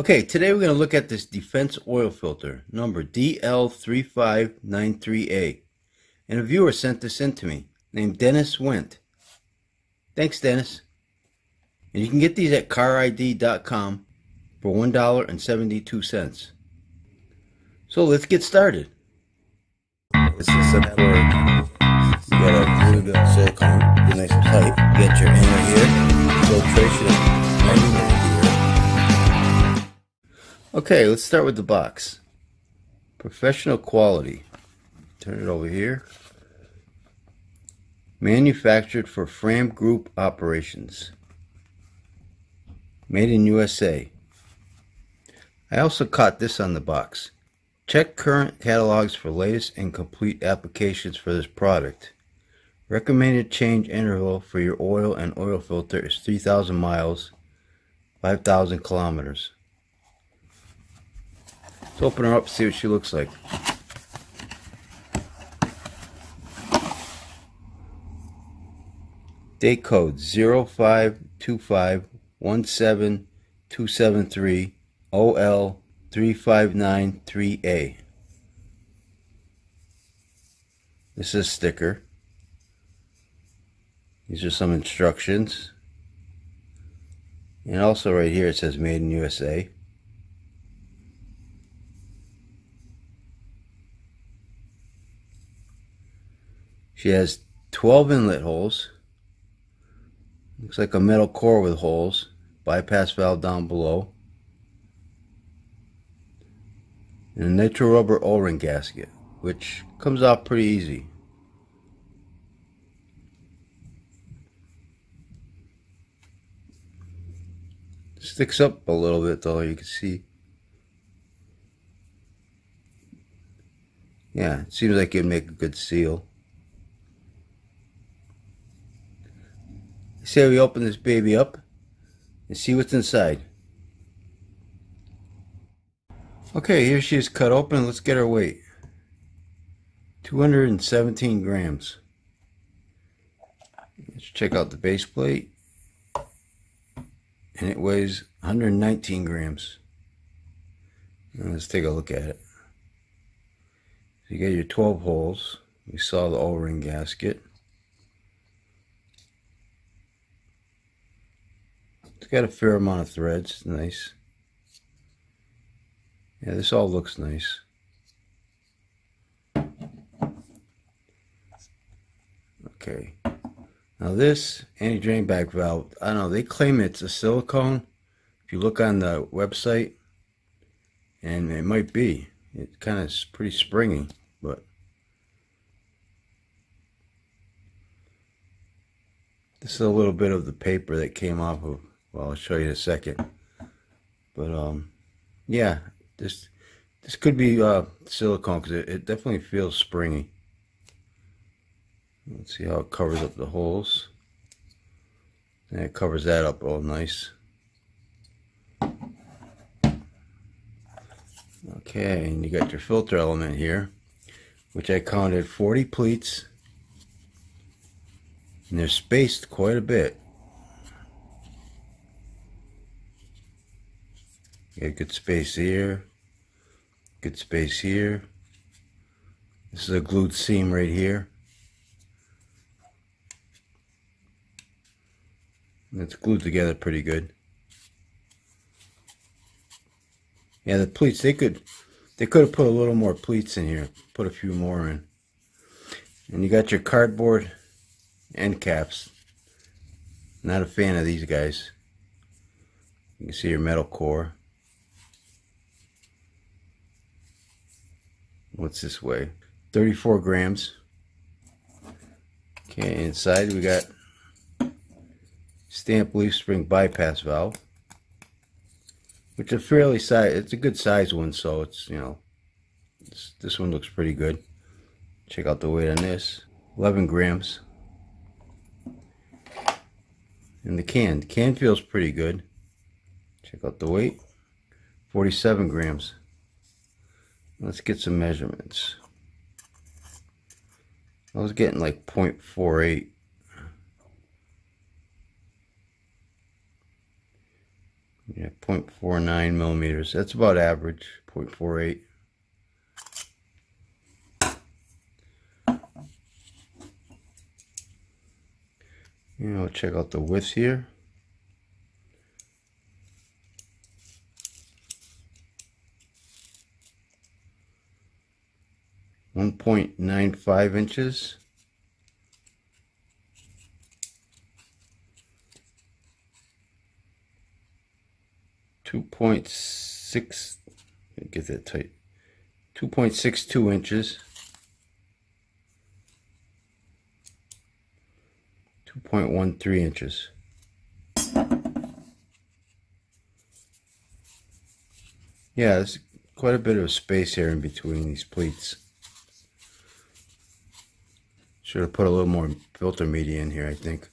Okay, today we're going to look at this Defense oil filter, number DL3593A. And a viewer sent this in to me, named Dennis Wendt. Thanks, Dennis. And you can get these at CarID.com for $1.72. So let's get started. This is a network. You got a little bit of silicone, be nice and tight. You got your inner here, filtration of 90 . Okay, let's start with the box. Professional quality. Turn it over here. Manufactured for Fram Group Operations. Made in USA. I also caught this on the box. Check current catalogs for latest and complete applications for this product. Recommended change interval for your oil and oil filter is 3,000 miles, 5,000 kilometers. Let's open her up and see what she looks like. Date code 052517273 OL3593A. This is a sticker. These are some instructions. And also right here it says Made in USA. She has 12 inlet holes, looks like a metal core with holes, bypass valve down below, and a nitro rubber O-ring gasket, which comes off pretty easy. Sticks up a little bit though, you can see. Yeah, it seems like it'd make a good seal. Say we open this baby up and see what's inside. Okay, here she is cut open. Let's get her weight. 217 grams. Let's check out the base plate. And it weighs 119 grams. Now let's take a look at it. So you got your 12 holes. We saw the O-ring gasket. Got a fair amount of threads, nice. Yeah, this all looks nice. Okay, now this anti-drain back valve, I don't know, they claim it's a silicone. If you look on the website, and it might be, it kind of is pretty springy, but this is a little bit of the paper that came off of. Well, I'll show you in a second, but yeah, this could be silicone because it definitely feels springy. Let's see how it covers up the holes, and it covers that up all nice. Okay, and you got your filter element here, which I counted 40 pleats, and they're spaced quite a bit. Got good space here, good space here. This is a glued seam right here. And it's glued together pretty good. Yeah, the pleats, they could have put a little more pleats in here, put a few more in. And you got your cardboard end caps. Not a fan of these guys. You can see your metal core. What's this weigh? 34 grams. Okay, inside we got stamp leaf spring bypass valve, which is fairly size. It's a good size one, so it's, you know, this one looks pretty good. Check out the weight on this: 11 grams. And the can feels pretty good. Check out the weight: 47 grams. Let's get some measurements. I was getting like 0.48. Yeah, 0.49 millimeters. That's about average, 0.48. You know, check out the width here. One 1.95 inches. Get that tight. 2.62 inches. 2.13 inches. Yeah, there's quite a bit of space here in between these pleats. Should have put a little more filter media in here, I think.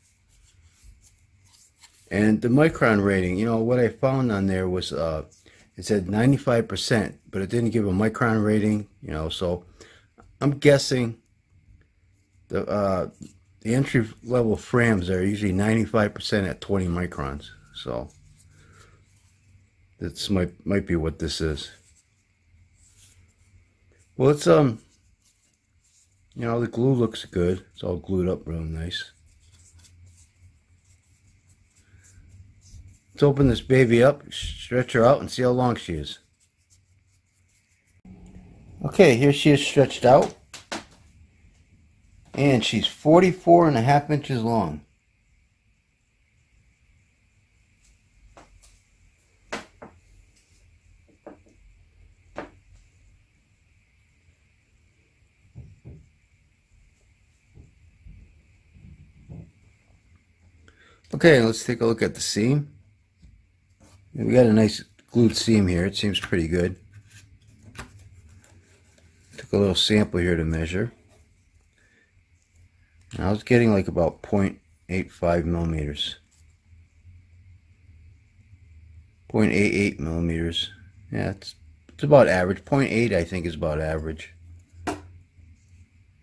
And the micron rating, you know, what I found on there was it said 95%, but it didn't give a micron rating, you know, so I'm guessing the entry level Frams are usually 95% at 20 microns, so that's might be what this is. Well, it's you know, the glue looks good. It's all glued up real nice. Let's open this baby up, stretch her out, and see how long she is. Okay, here she is stretched out. And she's 44.5 inches long. Okay, let's take a look at the seam. We got a nice glued seam here. It seems pretty good. Took a little sample here to measure. I was getting like about 0.85 millimeters. 0.88 millimeters. Yeah, it's about average. 0.8 I think is about average.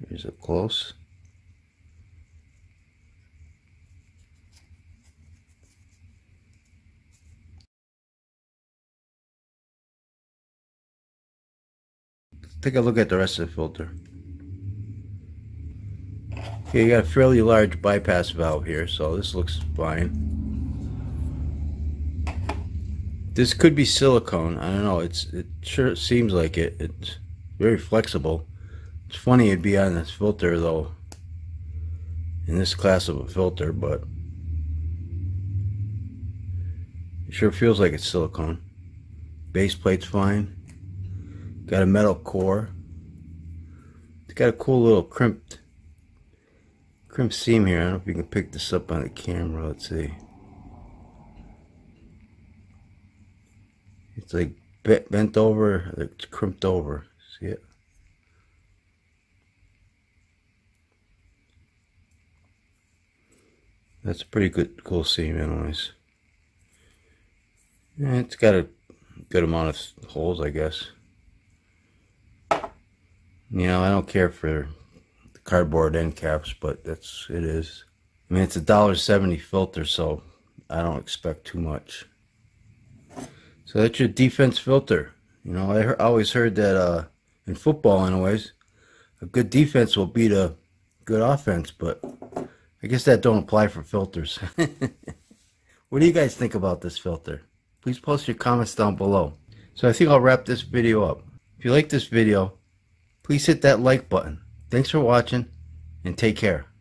Here's up close. Take a look at the rest of the filter. Okay, you got a fairly large bypass valve here, so this looks fine. This could be silicone. I don't know. It sure seems like it. It's very flexible. It's funny it'd be on this filter though, in this class of a filter, but it sure feels like it's silicone. Base plate's fine. Got a metal core. It's got a cool little crimped seam here. I don't know if you can pick this up on the camera. Let's see. It's like bent over. It's crimped over. See it? That's a pretty good, cool seam, anyways. And it's got a good amount of holes, I guess. You know, I don't care for the cardboard end caps, but that's it is. I mean, it's a $1.70 filter, so I don't expect too much. So that's your Defense filter. You know, I always heard that in football, anyways, a good defense will beat a good offense, but I guess that don't apply for filters. What do you guys think about this filter? Please post your comments down below. So I think I'll wrap this video up. If you like this video, please hit that like button. Thanks for watching, and take care.